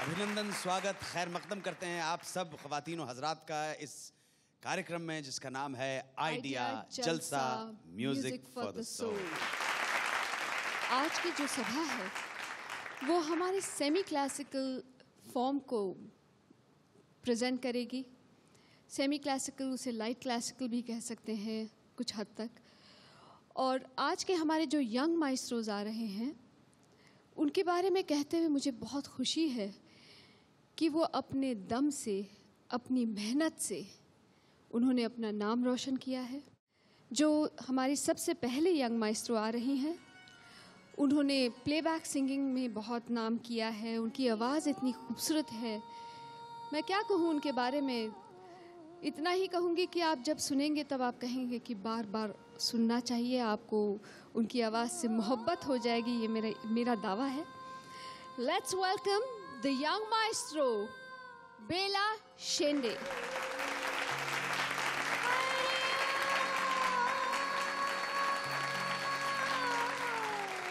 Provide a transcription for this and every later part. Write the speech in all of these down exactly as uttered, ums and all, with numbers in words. अभिनंदन, स्वागत, खैर मकदम करते हैं आप सब ख्वातीन और हजरात का इस कार्यक्रम में जिसका नाम है आइडिया जलसा म्यूजिक फॉर द सोल। आज की जो सभा है वो हमारे सेमी क्लासिकल फॉर्म को प्रेजेंट करेगी। सेमी क्लासिकल, उसे लाइट क्लासिकल भी कह सकते हैं कुछ हद तक। और आज के हमारे जो यंग माइस्ट्रोज आ रहे हैं उनके बारे में कहते हुए मुझे बहुत खुशी है कि वो अपने दम से, अपनी मेहनत से उन्होंने अपना नाम रोशन किया है। जो हमारी सबसे पहले यंग माइस्ट्रो आ रही हैं, उन्होंने प्लेबैक सिंगिंग में बहुत नाम किया है। उनकी आवाज़ इतनी खूबसूरत है, मैं क्या कहूँ उनके बारे में, इतना ही कहूँगी कि आप जब सुनेंगे तब आप कहेंगे कि बार बार सुनना चाहिए, आपको उनकी आवाज़ से मोहब्बत हो जाएगी, ये मेरा मेरा दावा है। Let's welcome the young maestro Bela Shende.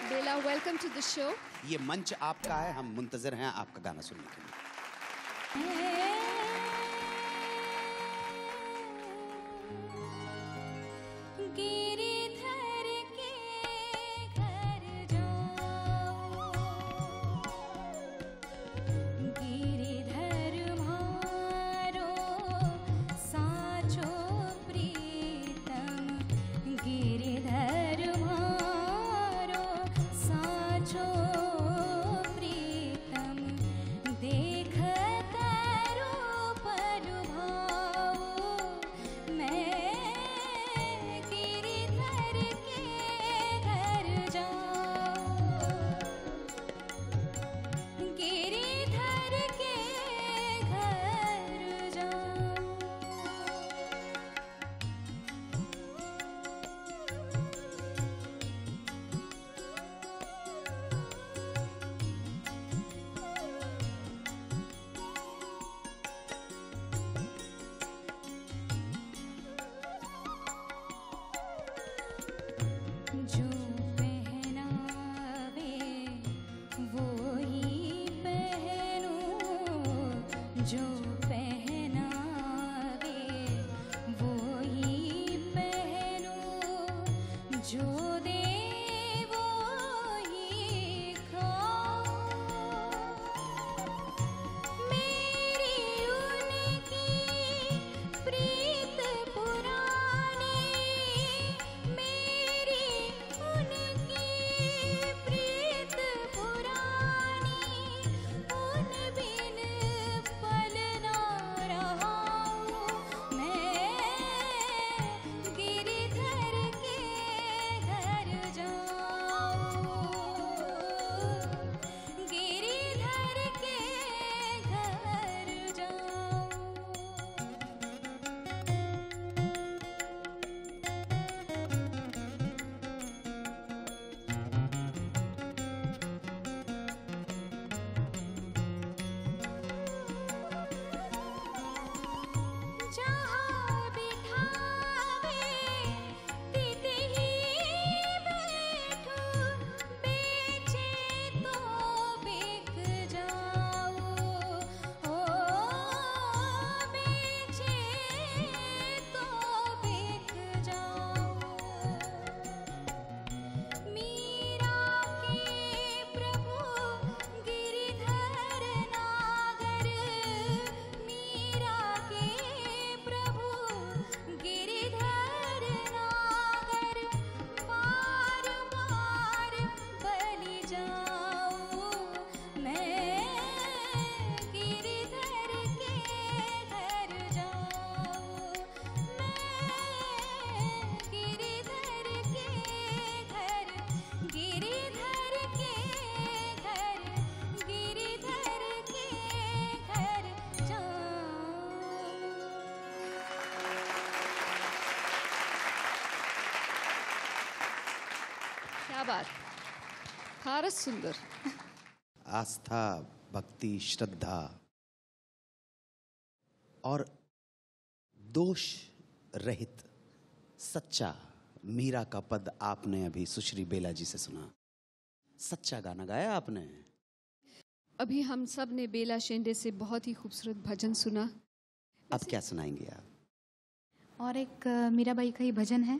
Bela, welcome to the show. ये मंच आपका है, हम मुंतजर हैं आपका गाना सुनने के लिए। भारत सुंदर, आस्था, भक्ति, श्रद्धा और दोष रहित सच्चा मीरा का पद आपने अभी सुश्री बेला जी से सुना। सच्चा गाना गाया आपने, अभी हम सब ने बेला शेंडे से बहुत ही खूबसूरत भजन सुना। अब क्या सुनाएंगे आप? और एक मीराबाई का ही भजन है,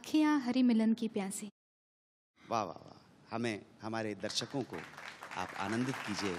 अखियां हरी मिलन की प्यासी। वाह वाह वाह, हमें हमारे दर्शकों को आप आनंदित कीजिए।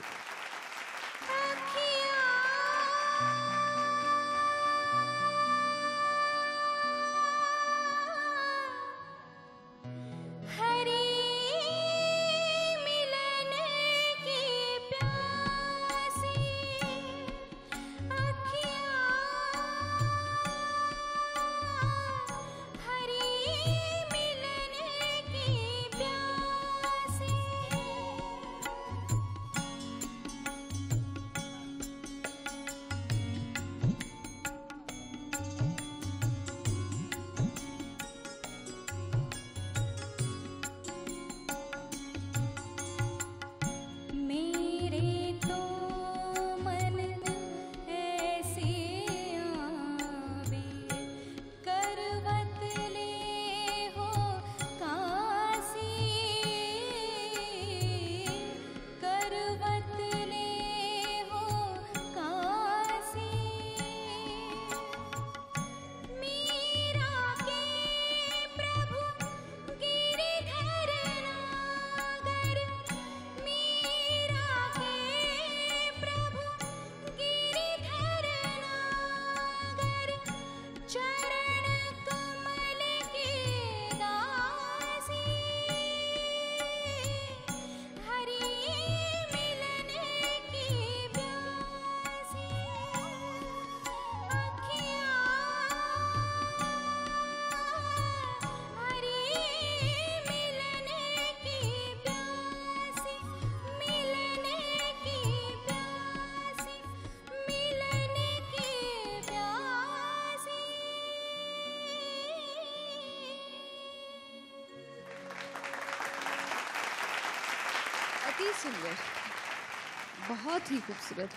बहुत ही खूबसूरत।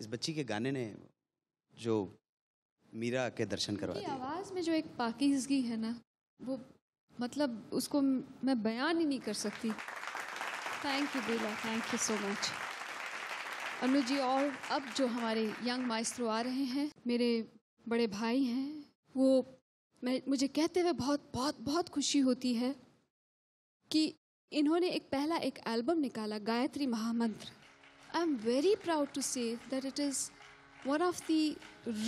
इस बच्ची के गाने ने जो मीरा के दर्शन करवा दिए। आवाज़ में जो एक पाकीज़गी है ना, वो मतलब उसको मैं बयान ही नहीं कर सकती। Thank you Bela, thank you so much Anu ji. और अब जो हमारे यंग माइस्ट्रो आ रहे हैं, मेरे बड़े भाई हैं, वो मैं मुझे कहते हुए बहुत बहुत बहुत खुशी होती है कि इन्होंने एक पहला एक एल्बम निकाला, Gayatri Mahamantra. I am very proud to say that it is one of the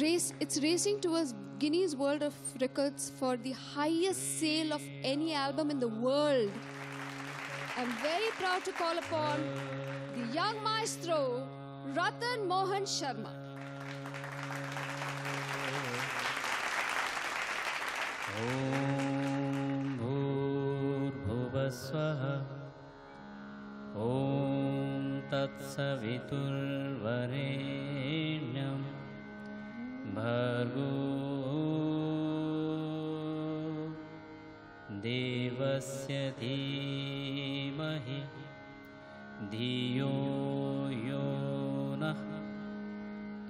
race it's racing towards Guinness world of records for the highest sale of any album in the world. I am very proud to call upon the young maestro Ratan Mohan Sharma. ॐ तत्सवितुर्वरेण्यं भर्गो देवस्य धीमहि धियो यो नः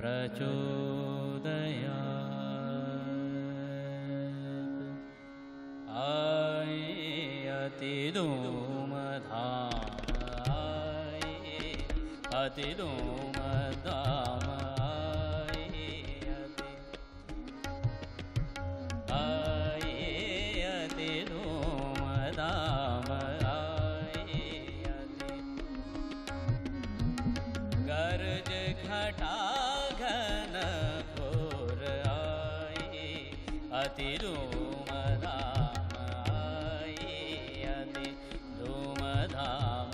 प्रचोदयात्। आयतिदो अतिदो madam आये आये अतिदो मदाम आये गर्ज घटा घन घोर आये अतिदो मदाम आये अतिदो मदाम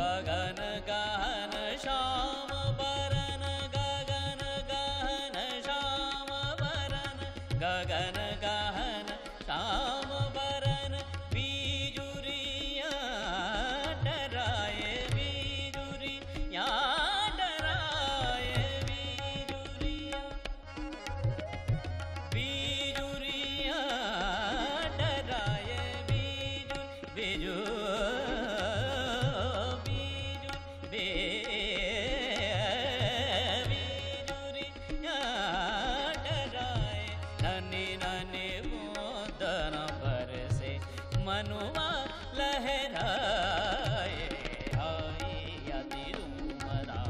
गगन गहन श्याम बरन गगन गहन श्याम बरन गगन गहन श्याम बरन बीजुरिया डराए बीजुरिया डराए बीजुरिया बीजुरिया डराए बीजु बीजु नी मनुआ लहराए आया तेरू मरा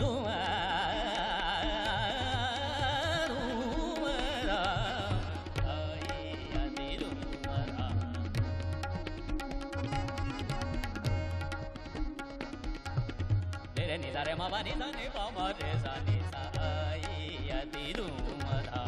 दुआ मरा आया तेरू मरा। तेरे निजारे मावा निजाने पामा रे जाने सा आया तेरू मरा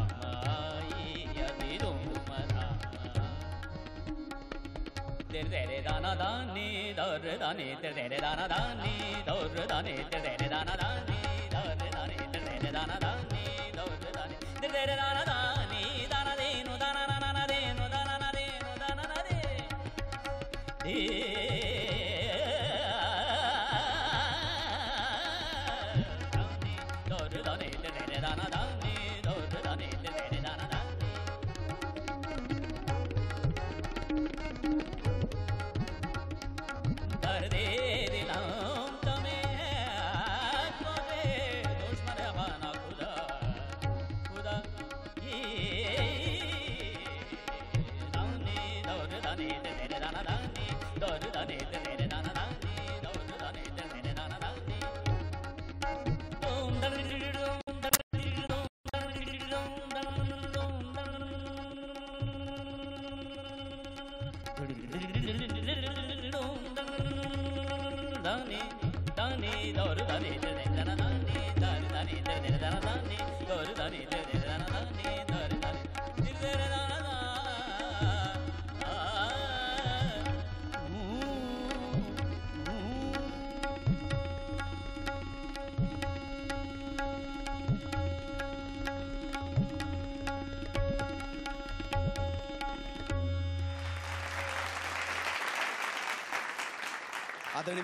तेरे तेरे दाना दानी दौर दानी तेरे तेरे दाना दानी दौर दानी तेरे तेरे दाना दानी दौर दानी तेरे तेरे दाना दानी दौर दानी तेरे तेरे दाना दानी दाना देनु दाना ना ना देनु दाना ना देनु दाना ना दे दे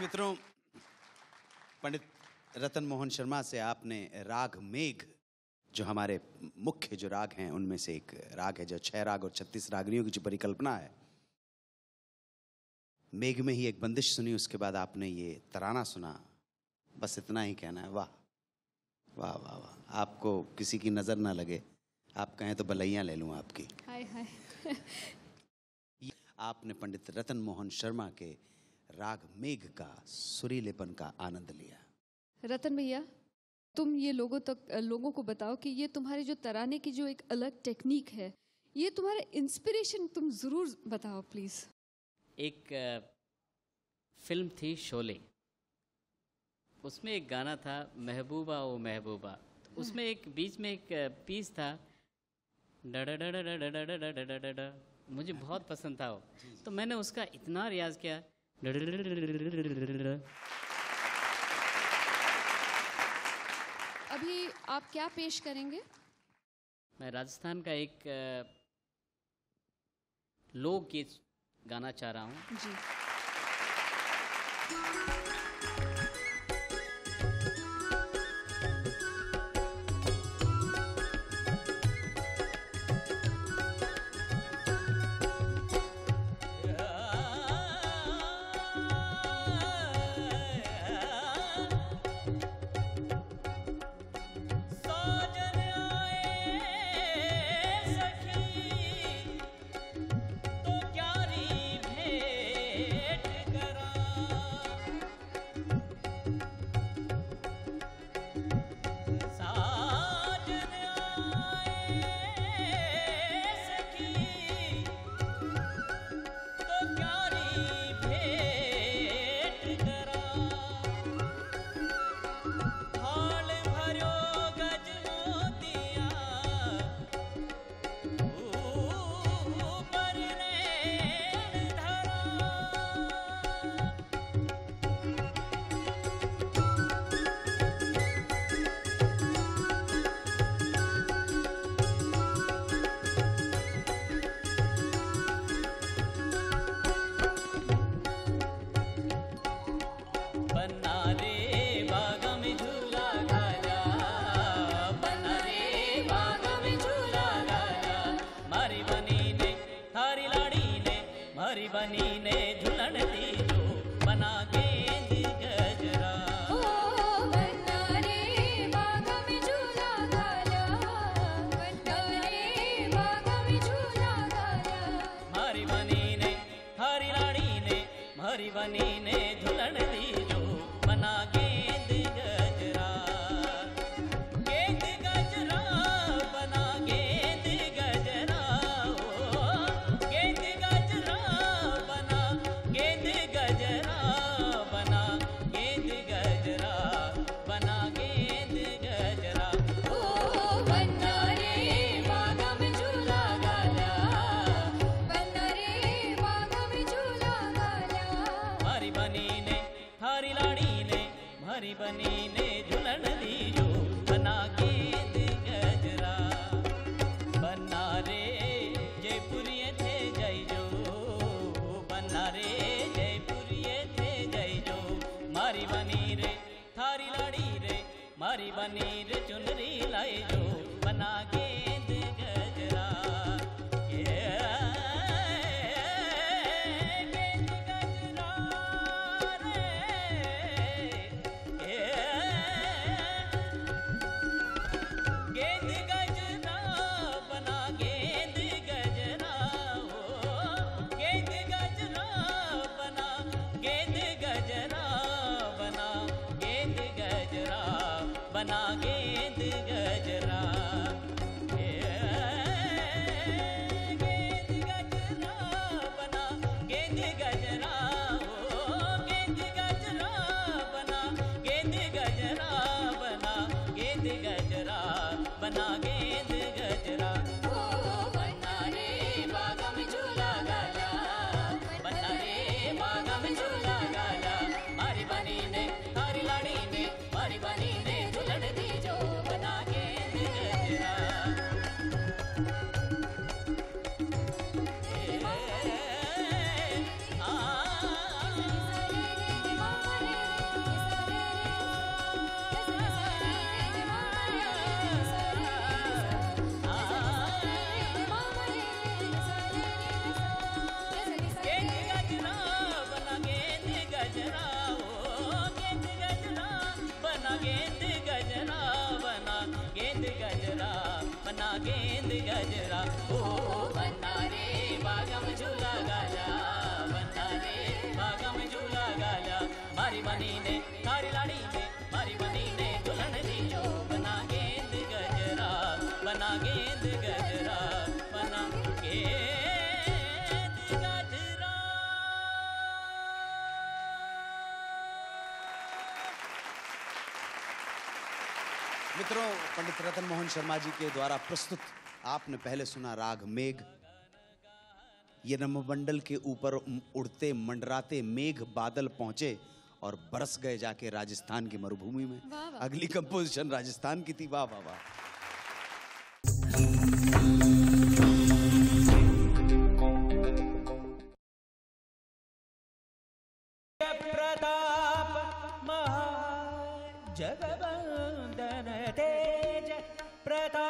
मित्रों, पंडित रतन मोहन शर्मा से आपने राग मेघ, जो हमारे मुख्य जो राग हैं उनमें से एक राग है, जो छह राग और छत्तीस रागनियों की जो परिकल्पना है, मेघ में ही एक बंदिश सुनी, उसके बाद आपने ये तराना सुना। बस इतना ही कहना है, वाह वाह वाह वाह। आपको किसी की नजर ना लगे, आप कहें तो बलैया ले लूँ आपकी। हाय हाय। आपने पंडित रतन मोहन शर्मा के राग मेघ का सुरीलेपन का आनंद लिया। रतन भैया, तुम ये लोगों तक लोगों को बताओ कि ये तुम्हारे जो तराने की जो एक अलग टेक्निक है, ये तुम्हारा इंस्पिरेशन तुम ज़रूर बताओ प्लीज़। एक फिल्म थी शोले, उसमें एक गाना था महबूबा ओ महबूबा, उसमें एक बीच में एक पीस था डा डा डा डा डा डा डा डा डा डा, मुझे बहुत पसंद था वो, तो मैंने उसका इतना रियाज किया। अभी आप क्या पेश करेंगे? मैं राजस्थान का एक लोक गीत गाना चाह रहा हूँ जी। नीने धुलन दी जो मना गेंद गजरा, गेंद गजरा बना गेंद गजरा, ओ गेंद गजरा बना गेंद गजरा, बना गेंद गजरा, बना गेंद गजरा। ओ बन्ना रे बागम झूला गाला, बन्ना रे बागम झूला गाला, मारी बनी ने थारी लाड़ी ने मारी बनी ने झुलन दी जो बना गेंद गजरा। बन्ना रे जयपुरिये थे जय जो, बन्ना रे जयपुरिये थे जय जो, मारी बनी रे थारी लाड़ी रे मारी बनी रे चुनरी लाए जो बना गेंद गजरा। ये गेंद गजरा रे, ये गेंद गजरा बना गेंद गजरा, ओ गेंद गजरा बना गेंद गजरा, बना गेंद गजरा, बना गेंद गजरा। ये गेंद गजरा बना गेंद गजरा, ओ गेंद गजरा बना गेंद गजरा, बना गेंद गजरा, बना गेंद गजरा। ओ बन्ना रे बागम झूला गाला, बन्ना रे बागम झूला गाला, मारी बनी ने थारी लाड़ी ने मारी बनी ने झुलड़ दी जो बना गेंद गजरा। ए, आ, गेंद गजरा बना गेंद गजरा, ओ गेंद गजरा बना गेंद गजरा, बना गेंद गजरा, बना गेंद गजरा। ओ बन्ना रे बागम झूला गाला, बन्ना रे बागम झूला गाला, मारी बनी ने थारी लाड़ी ने मारी बनी ने दुल्हन दी जो बना गेंद गजरा, बना गेंद गजरा, बना गेंद गजरा। मित्रों, पंडित रतन मोहन शर्मा जी के द्वारा प्रस्तुत आपने पहले सुना राग मेघ। ये नममंडल के ऊपर उड़ते मंडराते मेघ बादल पहुंचे और बरस गए जाके राजस्थान की मरुभूमि में। अगली कंपोजिशन राजस्थान की थी। वाह वाह वाह। प्रताप महा जगवंदन तेज प्रताप